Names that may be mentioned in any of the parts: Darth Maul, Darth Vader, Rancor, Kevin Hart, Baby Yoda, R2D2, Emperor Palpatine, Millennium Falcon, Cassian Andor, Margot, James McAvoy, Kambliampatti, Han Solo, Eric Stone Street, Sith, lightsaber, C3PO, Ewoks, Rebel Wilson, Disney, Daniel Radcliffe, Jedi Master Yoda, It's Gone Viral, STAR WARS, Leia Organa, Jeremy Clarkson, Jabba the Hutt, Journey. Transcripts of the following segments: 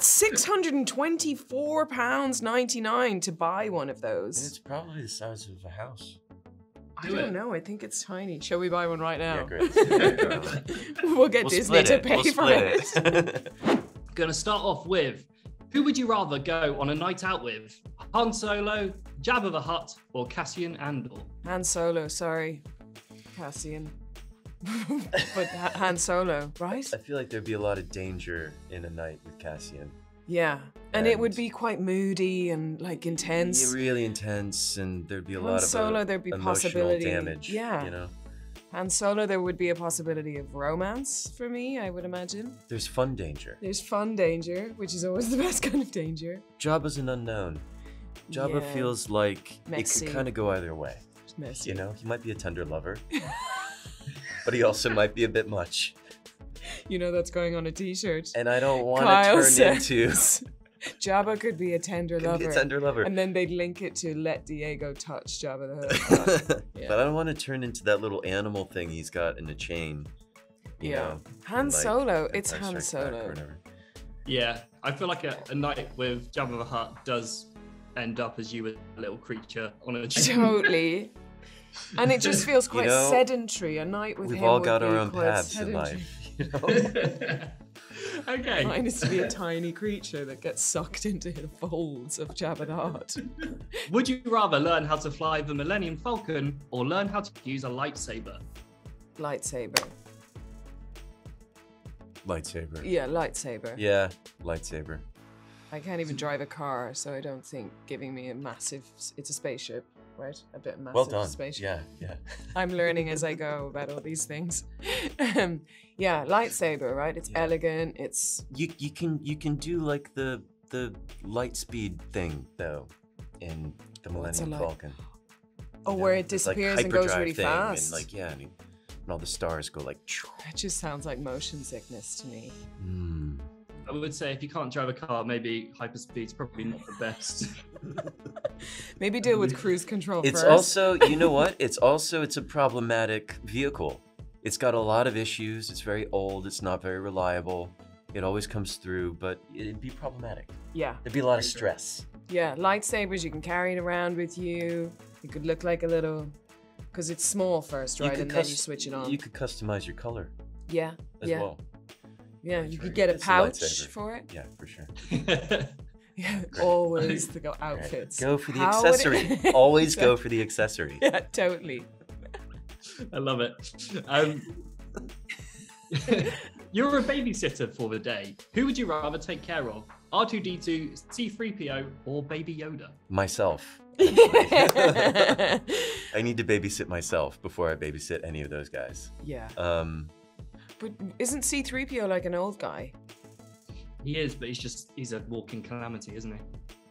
That's £624.99 to buy one of those. It's probably the size of a house. I don't know. I think it's tiny. Shall we buy one right now? Yeah, great. We'll get Disney to pay for it. Gonna start off with, who would you rather go on a night out with? Han Solo, Jabba the Hutt, or Cassian Andor? Han Solo, sorry. Cassian. But Han Solo, right? I feel like there'd be a lot of danger in a night with Cassian. Yeah, and it would be quite moody and like intense. Really intense, and there'd be a lot of Solo, there'd be possibility damage. Yeah, you know. Han Solo, there would be a possibility of romance for me, I would imagine. There's fun danger. There's fun danger, which is always the best kind of danger. Jabba's an unknown. Jabba feels like messy. It could kind of go either way. It's messy. You know, he might be a tender lover, but he also might be a bit much. You know that's going on a t-shirt. And I don't want to turn into... Jabba could be a tender lover. Could be a tender lover. And then they'd link it to let Diego touch Jabba the Hutt. Yeah. But I don't want to turn into that little animal thing he's got in a chain. You know, Han Solo, like, it's Han Solo. Yeah, I feel like a night with Jabba the Hutt does end up as you with a little creature on a chain. Totally. And it just feels quite sedentary. A night with him would be quite sedentary. We've all got our own paths in life. Okay. Mine is to be a tiny creature that gets sucked into the folds of Jabba the Hutt. Would you rather learn how to fly the Millennium Falcon or learn how to use a lightsaber? Lightsaber. Lightsaber. Yeah, lightsaber. Yeah, lightsaber. I can't even drive a car, so I don't think giving me a massive... It's a spaceship, right? A bit massive spaceship. Well done, yeah. I'm learning as I go about all these things. Yeah, lightsaber, right? It's elegant, it's... You can do like the light speed thing, though, in the Millennium Falcon. Oh, where it disappears and goes really fast. And like, yeah, and all the stars go like... That just sounds like motion sickness to me. Mm. I would say if you can't drive a car, maybe hyperspeed's probably not the best. Maybe deal with cruise control first. It's also, you know what? It's a problematic vehicle. It's got a lot of issues. It's very old. It's not very reliable. It always comes through, but it'd be problematic. Yeah. There'd be a lot of stress. Yeah, lightsabers, you can carry it around with you. It could look like a little, because it's small first, right? And then you switch it on. You could customize your color. Yeah. As well. Yeah, you could get a pouch for it. Yeah, for sure. Yeah, always the outfits. Right. Go for the accessory. Always go for the accessory. Yeah, totally. I love it. You're a babysitter for the day. Who would you rather take care of? R2D2, C3PO, or Baby Yoda? Myself. I need to babysit myself before I babysit any of those guys. Yeah. But isn't C-3PO like an old guy? He is, but he's a walking calamity, isn't he?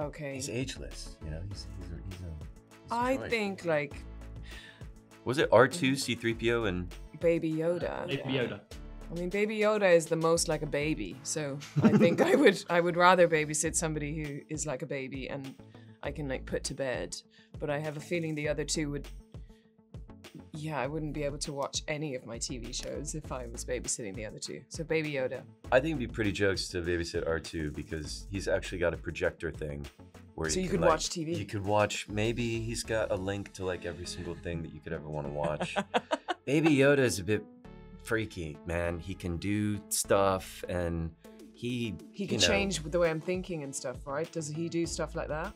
Okay. He's ageless, you know, he's a think like... Was it R2, C-3PO, and... Baby Yoda. Baby Yoda. I mean, Baby Yoda is the most like a baby, so I think I would rather babysit somebody who is like a baby and I can like put to bed, but I have a feeling the other two would... Yeah, I wouldn't be able to watch any of my TV shows if I was babysitting the other two. So Baby Yoda. I think it'd be pretty jokes to babysit R2 because he's actually got a projector thing where so you could like, watch TV. You could watch, maybe he's got a link to like every single thing that you could ever want to watch. Baby Yoda is a bit freaky, man. He can do stuff and he can change the way I'm thinking and stuff, right? Does he do stuff like that?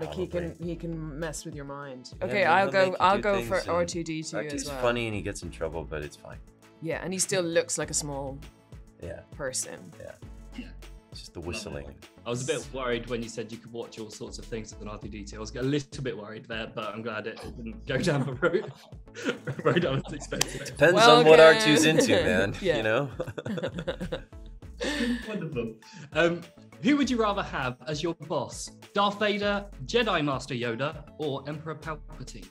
Like he can mess with your mind. Okay, yeah, I'll go for R2D2 as well. He's funny and he gets in trouble, but it's fine. Yeah, and he still looks like a small person. Yeah. It's just the whistling. I was a bit worried when you said you could watch all sorts of things with an R2D2. I was a little bit worried there, but I'm glad it didn't go down the road I was expecting. Depends on what R2's into, man. You know. Wonderful. Who would you rather have as your boss? Darth Vader, Jedi Master Yoda, or Emperor Palpatine?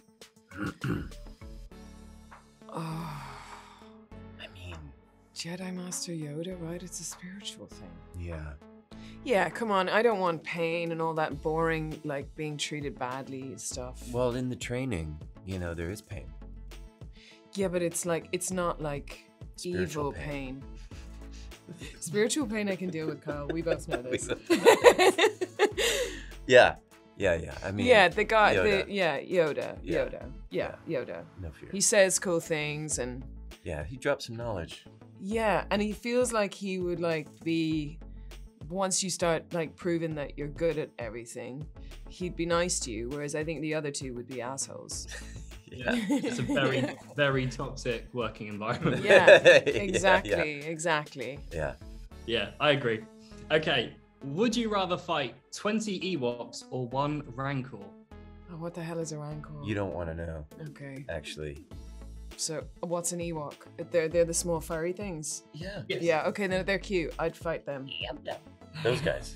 I mean... Jedi Master Yoda, right? It's a spiritual thing. Yeah. Yeah, come on. I don't want pain and all that boring, like, being treated badly stuff. Well, in the training, you know, there is pain. Yeah, but it's not like spiritual evil pain. Spiritual pain I can deal with, Kyle. We both know this. Yeah. I mean, yeah, they got Yoda. Yoda. No fear. He says cool things and yeah, he drops some knowledge. Yeah, and he feels like he would like be, once you start like proving that you're good at everything, he'd be nice to you. Whereas I think the other two would be assholes. Yeah, it's a very, very toxic working environment. Yeah, exactly, exactly. Yeah. Yeah, I agree. Okay, would you rather fight 20 Ewoks or 1 Rancor? Oh, what the hell is a Rancor? You don't want to know. Okay. Actually. So what's an Ewok? They're the small furry things. Yeah. Yes. Yeah. Okay. They're cute. I'd fight them. Those guys.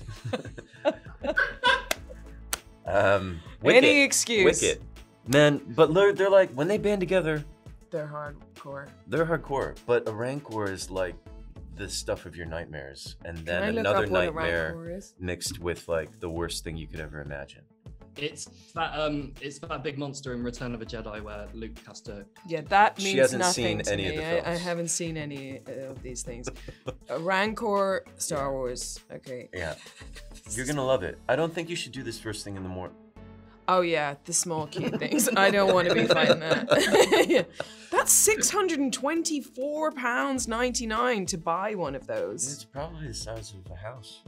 Wicked. Any excuse. Wicked. Man, but they're like when they band together. They're hardcore. They're hardcore. But a Rancor is like the stuff of your nightmares, and then another nightmare mixed with like the worst thing you could ever imagine. It's that big monster in Return of the Jedi where Luke has to. Yeah, that means nothing to me. I haven't seen any of these things. Rancor, Star Wars. Okay. Yeah, you're gonna love it. I don't think you should do this first thing in the morning. Oh yeah, the small cute things. I don't want to be fighting that. Yeah. That's £624.99 to buy one of those. It's probably the size of a house.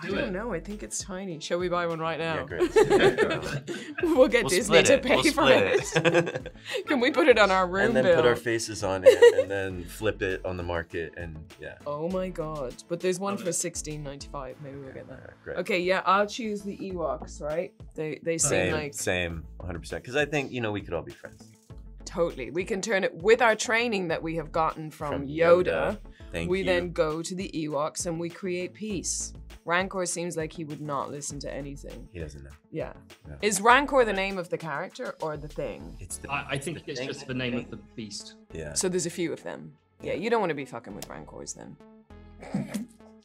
I don't know. I think it's tiny. Shall we buy one right now? Yeah, great. We'll get Disney to pay for it. Can we put it on our room and then bill? Put our faces on it and then flip it on the market and yeah. Oh my God. But there's one for $16.95. Maybe we'll get that. Great. Okay, yeah, I'll choose the Ewoks, right? They seem like... Same, 100%. Because I think, you know, we could all be friends. Totally. We can turn it with our training that we have gotten from Yoda. We then go to the Ewoks and we create peace. Rancor seems like he would not listen to anything. He doesn't know. Yeah. No. Is Rancor the name of the character or the thing? It's the. I think it's just the name of the beast. Yeah. So there's a few of them. Yeah. You don't want to be fucking with Rancors then.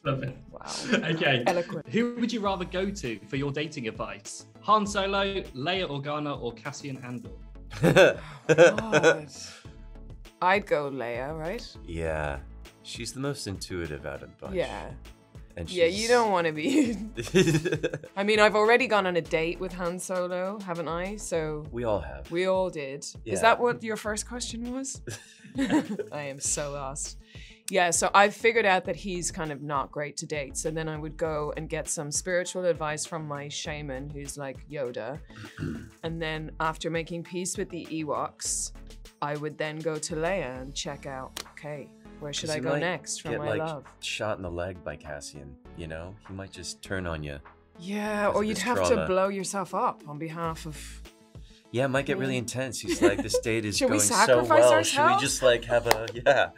Love it. Wow. Okay. Eloquent. Who would you rather go to for your dating advice? Han Solo, Leia Organa, or Cassian Andor? Oh, I'd go Leia, right? Yeah. She's the most intuitive out of the bunch. Yeah. Yeah, you don't want to be. I mean, I've already gone on a date with Han Solo, haven't I? So we all have. We all did. Yeah. Is that what your first question was? I am so lost. Yeah, so I've figured out that he's kind of not great to date. So then I would go and get some spiritual advice from my shaman, who's like Yoda. And then after making peace with the Ewoks, I would then go to Leia and check out, okay, where should I go next from my love? Shot in the leg by Cassian, you know? He might just turn on you. Yeah, or you'd have to blow yourself up on behalf of... Yeah, it might get really intense. He's like, this date is going so well. Should we just like have a,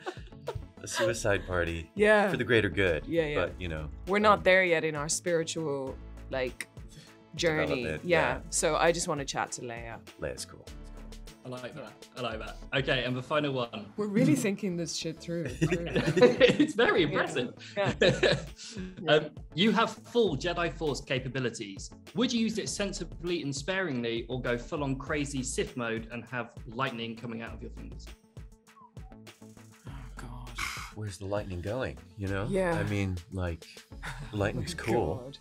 a suicide party? Yeah. For the greater good. Yeah, yeah. But, you know. We're not there yet in our spiritual, like, journey. Yeah. So I just want to chat to Leia. Leia's cool. I like that. I like that. Okay, and the final one. We're really thinking this shit through. It's very impressive. Yeah. Yeah. You have full Jedi Force capabilities. Would you use it sensibly and sparingly, or go full on crazy Sith mode and have lightning coming out of your fingers? Oh gosh. Where's the lightning going? You know? Yeah. I mean, like, lightning's cool.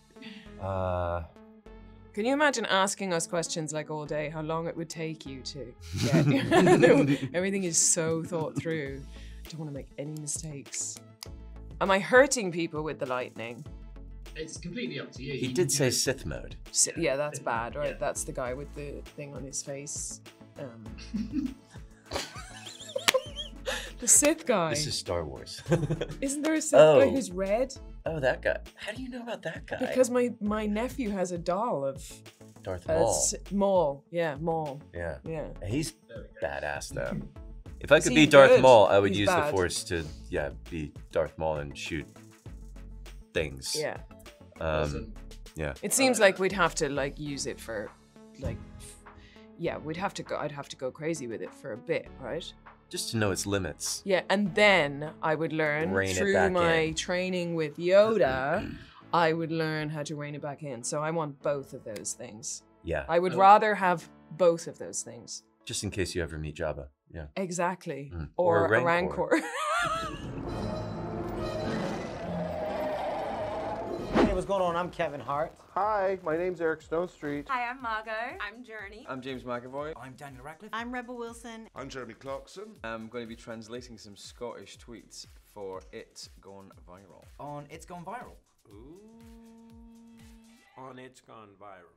Can you imagine asking us questions like all day, how long it would take you to get? Everything is so thought through. I don't want to make any mistakes. Am I hurting people with the lightning? It's completely up to you. He did say Sith mode. Yeah, that's bad, right? Yeah. That's the guy with the thing on his face. The Sith guy. This is Star Wars. Isn't there a Sith guy who's red? Oh, that guy. How do you know about that guy? Because my nephew has a doll of... Darth Maul. Maul. Yeah, Maul. Yeah. Yeah. He's badass, though. If I could be Darth Maul, I would use the Force to, be Darth Maul and shoot things. Yeah. Yeah. It seems like we'd have to, like, use it for, like... Yeah, I'd have to go crazy with it for a bit, right? Just to know its limits. Yeah, and then I would learn through my training with Yoda, I would learn how to rein it back in. So I want both of those things. Yeah. I would rather have both of those things. Just in case you ever meet Jabba. Yeah. Exactly. Mm. Or a Rancor. what's going on? I'm Kevin Hart. Hi, my name's Eric Stone Street. Hi, I'm Margot. I'm Journey. I'm James McAvoy. I'm Daniel Radcliffe. I'm Rebel Wilson. I'm Jeremy Clarkson. I'm going to be translating some Scottish tweets for It's Gone Viral. On It's Gone Viral. Ooh. On It's Gone Viral.